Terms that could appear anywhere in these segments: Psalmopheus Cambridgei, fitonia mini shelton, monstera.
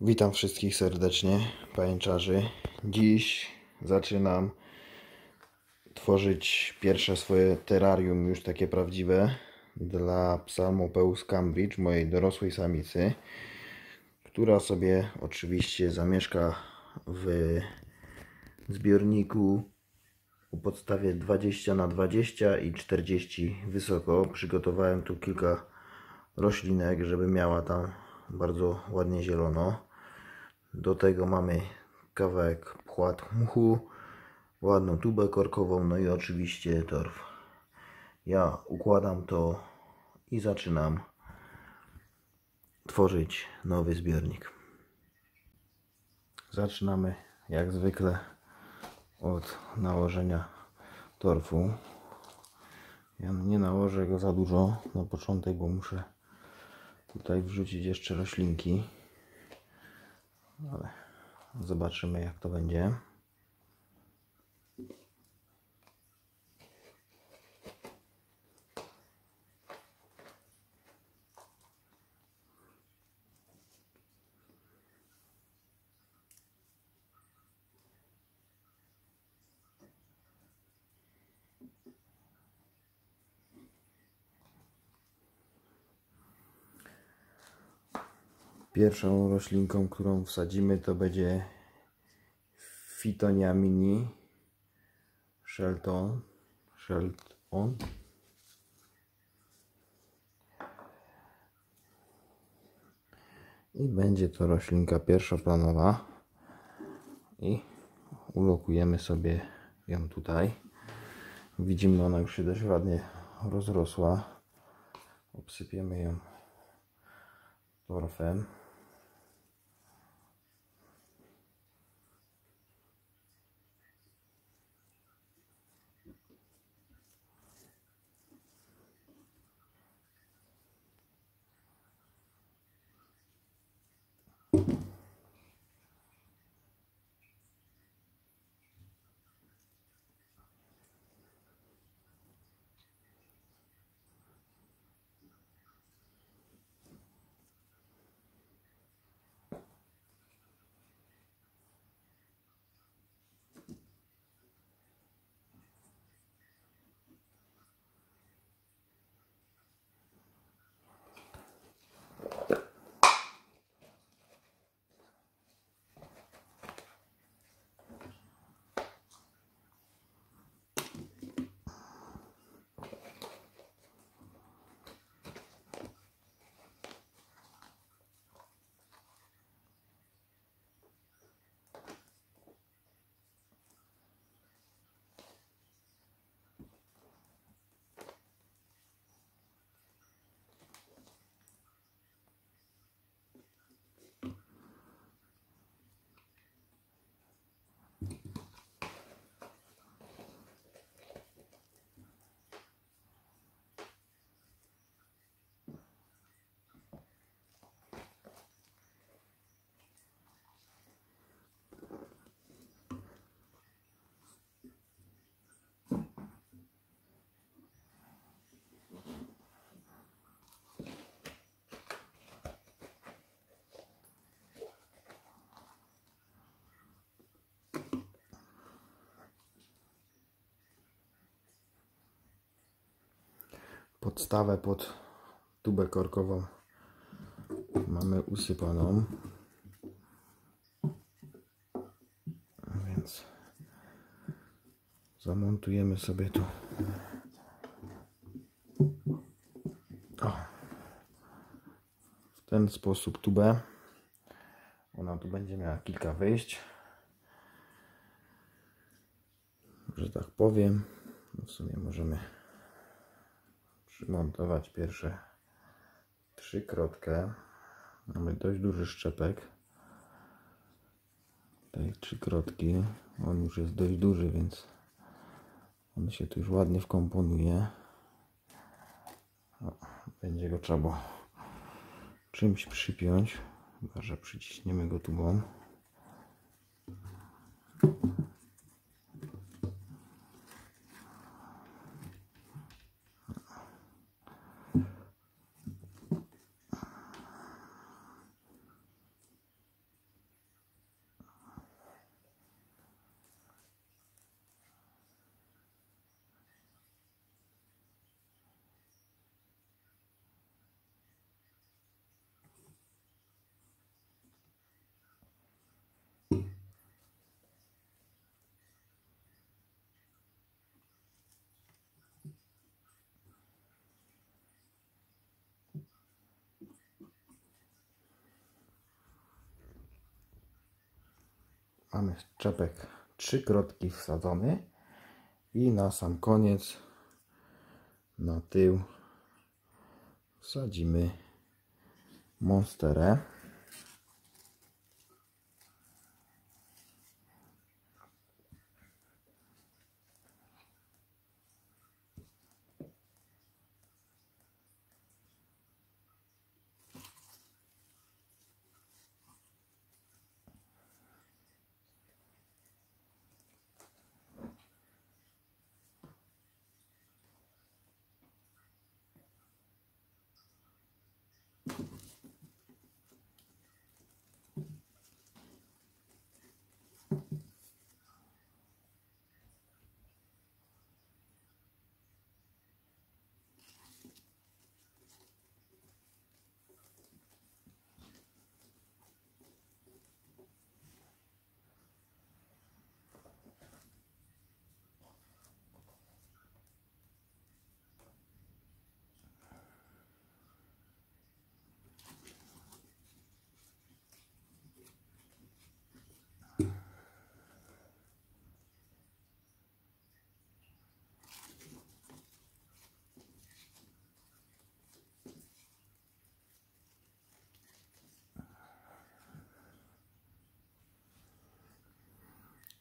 Witam wszystkich serdecznie, pajęczarzy. Dziś zaczynam tworzyć pierwsze swoje terrarium, już takie prawdziwe, dla Psalmopheus Cambridgei, mojej dorosłej samicy, która sobie oczywiście zamieszka w zbiorniku o podstawie 20×20 i 40 wysoko. Przygotowałem tu kilka roślinek, żeby miała tam bardzo ładnie zielono. Do tego mamy kawałek płat muchu, ładną tubę korkową, no i oczywiście torf. Ja układam to i zaczynam tworzyć nowy zbiornik. Zaczynamy jak zwykle od nałożenia torfu. Ja nie nałożę go za dużo na początek, bo muszę tutaj wrzucić jeszcze roślinki, ale zobaczymy, jak to będzie. Pierwszą roślinką, którą wsadzimy, to będzie fitonia mini shelton. I będzie to roślinka pierwszoplanowa. I ulokujemy sobie ją tutaj. Widzimy, ona już się dość ładnie rozrosła. Obsypiemy ją torfem. Podstawę pod tubę korkową mamy usypaną, więc zamontujemy sobie tu. O. W ten sposób tubę. Ona tu będzie miała kilka wyjść, że tak powiem. W sumie możemy przymontować pierwsze 3 krotki. Mamy dość duży szczepek tej 3 krotki. On już jest dość duży, więc on się tu już ładnie wkomponuje. O, będzie go trzeba czymś przypiąć, chyba że przyciśniemy go tubą. mamy czepek 3 kropki wsadzony i na sam koniec, na tył, wsadzimy monsterę.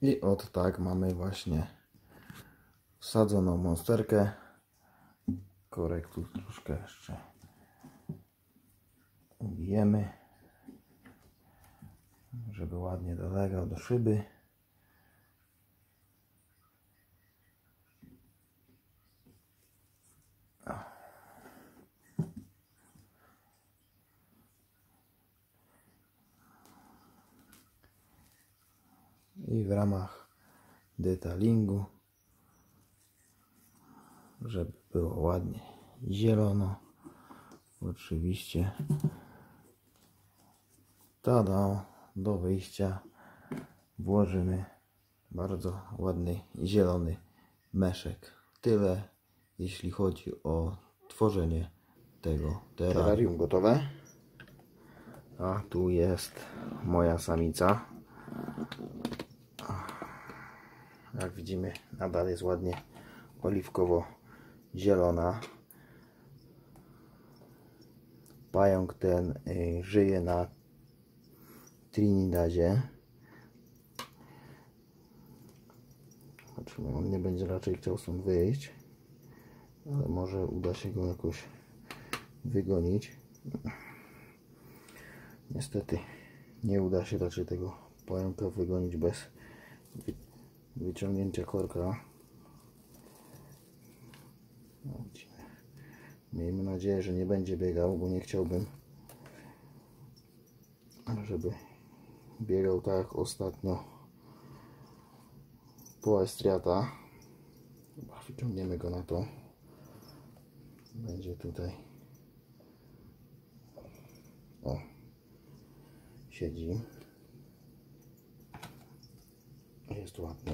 I od tak mamy właśnie wsadzoną monsterkę. Korek tu troszkę jeszcze ubijemy, żeby ładnie dolegał do szyby. I w ramach detalingu, żeby było ładnie zielono, oczywiście, tada, do wyjścia włożymy bardzo ładny zielony meszek. Tyle jeśli chodzi o tworzenie tego terrarium. Gotowe. A tu jest moja samica. Jak widzimy, nadal jest ładnie oliwkowo-zielona. Pająk ten żyje na Trinidadzie. Zobaczymy, on nie będzie raczej chciał stąd wyjść, ale może uda się go jakoś wygonić. Niestety nie uda się raczej tego pająka wygonić bez wyciągnięcia korka. Miejmy nadzieję, że nie będzie biegał, bo nie chciałbym, żeby biegał tak jak ostatnio po estriata. Wyciągniemy go na to. Będzie tutaj. O, siedzi. Jest ładnie.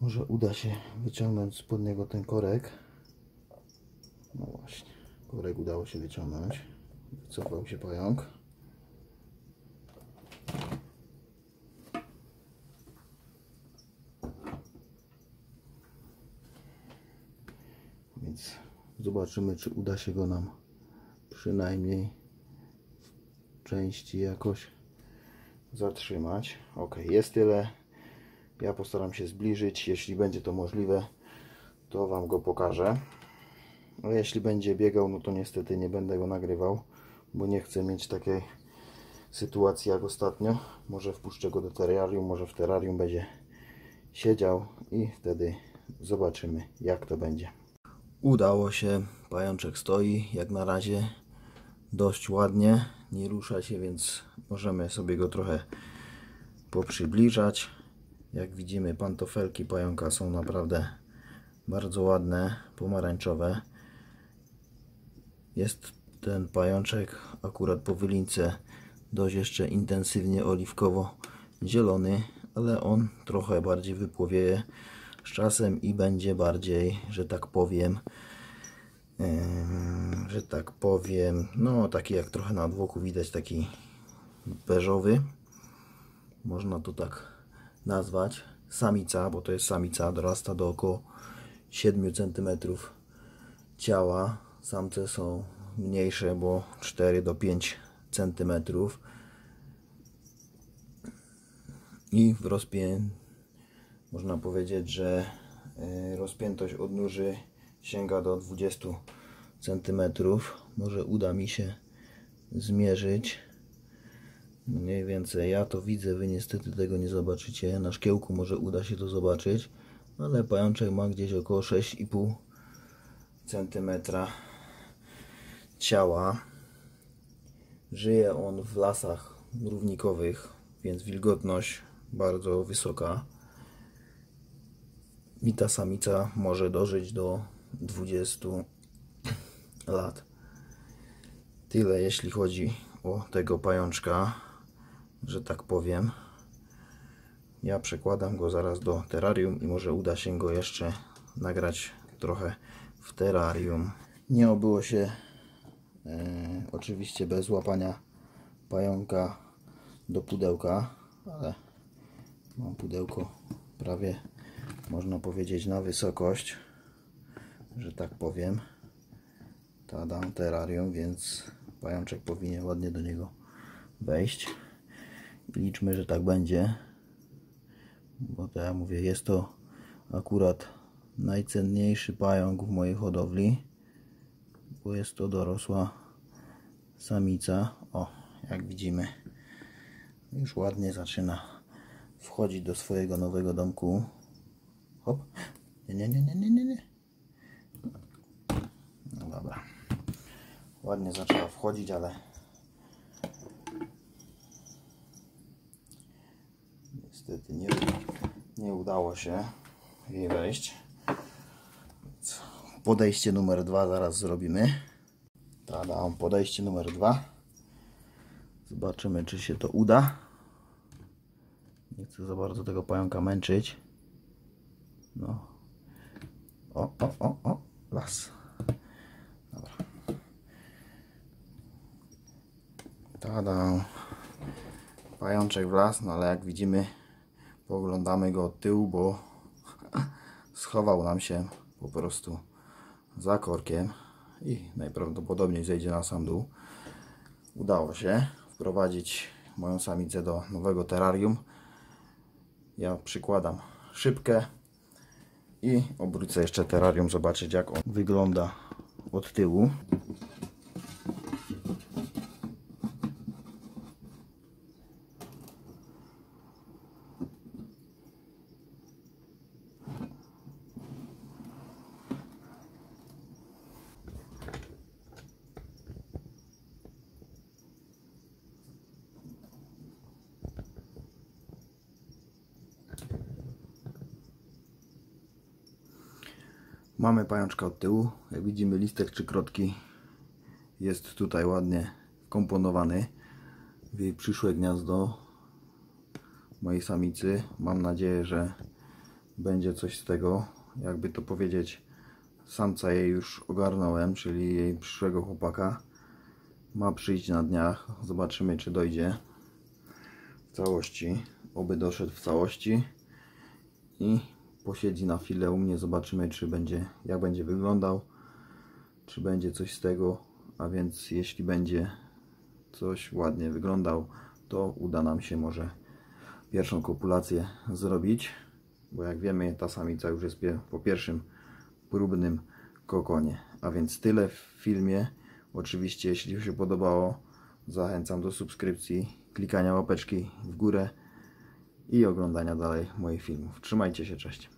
Może uda się wyciągnąć spod niego ten korek. No właśnie, korek udało się wyciągnąć. Wycofał się pająk. Więc zobaczymy, czy uda się go nam przynajmniej części jakoś zatrzymać. Ok, jest tyle. Ja postaram się zbliżyć. Jeśli będzie to możliwe, to Wam go pokażę. A jeśli będzie biegał, no to niestety nie będę go nagrywał, bo nie chcę mieć takiej sytuacji jak ostatnio. Może wpuszczę go do terrarium, może w terrarium będzie siedział i wtedy zobaczymy, jak to będzie. Udało się. Pajączek stoi jak na razie dość ładnie. Nie rusza się, więc możemy sobie go trochę poprzybliżać. Jak widzimy, pantofelki pająka są naprawdę bardzo ładne, pomarańczowe. Jest ten pajączek akurat po wylince dość jeszcze intensywnie oliwkowo-zielony, ale on trochę bardziej wypłowieje z czasem i będzie bardziej, że tak powiem, że tak powiem, no taki jak trochę na odwłoku widać, taki beżowy, można to tak nazwać, samica, bo to jest samica, dorasta do około 7 cm ciała, samce są mniejsze, bo 4 do 5 cm i w można powiedzieć, że rozpiętość odnóży sięga do 20 cm. Może uda mi się zmierzyć mniej więcej, ja to widzę, wy niestety tego nie zobaczycie, na szkiełku może uda się to zobaczyć, ale pajączek ma gdzieś około 6,5 cm ciała. Żyje on w lasach równikowych, więc wilgotność bardzo wysoka i ta samica może dożyć do 20 lat. Tyle jeśli chodzi o tego pajączka, że tak powiem. Ja przekładam go zaraz do terrarium i może uda się go jeszcze nagrać trochę w terrarium. Nie obyło się oczywiście bez łapania pająka do pudełka, ale mam pudełko prawie, można powiedzieć, na wysokość, że tak powiem. Tadam, terrarium, więc pajączek powinien ładnie do niego wejść. Liczmy, że tak będzie, bo tak jak mówię, jest to akurat najcenniejszy pająk w mojej hodowli, bo jest to dorosła samica. O, jak widzimy, już ładnie zaczyna wchodzić do swojego nowego domku. Hop, nie. No dobra, ładnie zaczęła wchodzić, ale niestety nie udało się jej wejść. Podejście numer 2 zaraz zrobimy. Tadam, podejście numer 2. Zobaczymy, czy się to uda. Nie chcę za bardzo tego pająka męczyć. No. O, las. Dobra. Tadam. Pajączek w las, no ale jak widzimy, poglądamy go od tyłu, bo schował nam się po prostu za korkiem i najprawdopodobniej zejdzie na sam dół. Udało się wprowadzić moją samicę do nowego terrarium. Ja przykładam szybkę i obrócę jeszcze terrarium, zobaczyć jak on wygląda od tyłu. Mamy pajączka od tyłu, jak widzimy listek czy krotki jest tutaj ładnie komponowany w jej przyszłe gniazdo mojej samicy. Mam nadzieję, że będzie coś z tego, jakby to powiedzieć, samca jej już ogarnąłem, czyli jej przyszłego chłopaka. Ma przyjść na dniach, zobaczymy czy dojdzie w całości, oby doszedł w całości i posiedzi na chwilę u mnie, zobaczymy czy będzie, jak będzie wyglądał, czy będzie coś z tego, a więc jeśli będzie coś ładnie wyglądał, to uda nam się może pierwszą kopulację zrobić, bo jak wiemy ta samica już jest po pierwszym próbnym kokonie. A więc tyle w filmie, oczywiście jeśli się podobało zachęcam do subskrypcji, klikania łapeczki w górę i oglądania dalej moich filmów. Trzymajcie się, cześć.